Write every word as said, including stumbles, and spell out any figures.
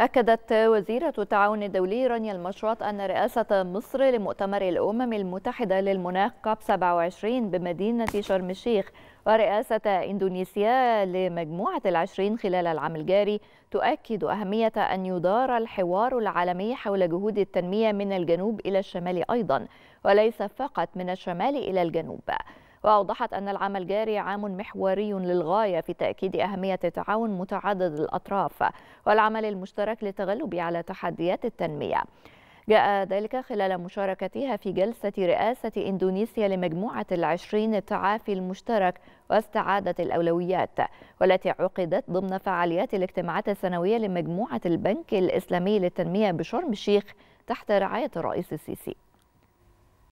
أكدت وزيرة التعاون الدولي رانيا المشاط أن رئاسة مصر لمؤتمر الأمم المتحدة للمناخ كاب سبعة وعشرين بمدينة شرم الشيخ ورئاسة إندونيسيا لمجموعة العشرين خلال العام الجاري تؤكد أهمية أن يدار الحوار العالمي حول جهود التنمية من الجنوب إلى الشمال أيضا، وليس فقط من الشمال إلى الجنوب. وأوضحت أن العام الجاري عام محوري للغاية في تأكيد أهمية التعاون متعدد الأطراف والعمل المشترك للتغلب على تحديات التنمية. جاء ذلك خلال مشاركتها في جلسة رئاسة إندونيسيا لمجموعة العشرين التعافي المشترك واستعادة الأولويات، والتي عقدت ضمن فعاليات الاجتماعات السنوية لمجموعة البنك الإسلامي للتنمية بشرم الشيخ تحت رعاية الرئيس السيسي.